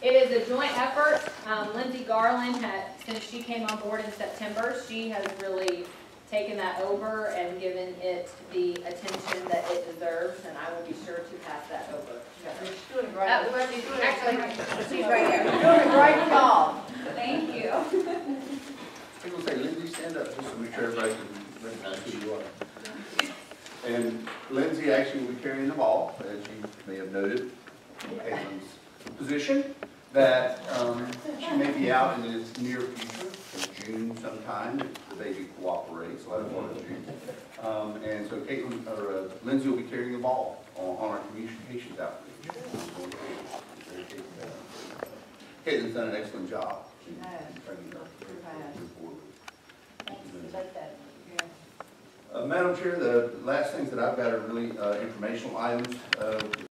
It is a joint effort. Lindsey Garland, since she came on board in September, she has really taken that over and given it the attention that it deserves, and I will be sure to pass that over. She's doing great. She's right here. She's doing a great job. Thank you. People say, Lindsey, stand up just to make sure everybody can recognize who you are. And Lindsey actually will be carrying the ball, as you may have noted, in Caitlin's position, that she may be out in its near future, June sometime, if the baby cooperates, so I don't want to do. And so Caitlin, or Lindsey will be carrying the ball on our communications outreach. Caitlin's done an excellent job. Madam Chair, the last things that I've got are really informational items.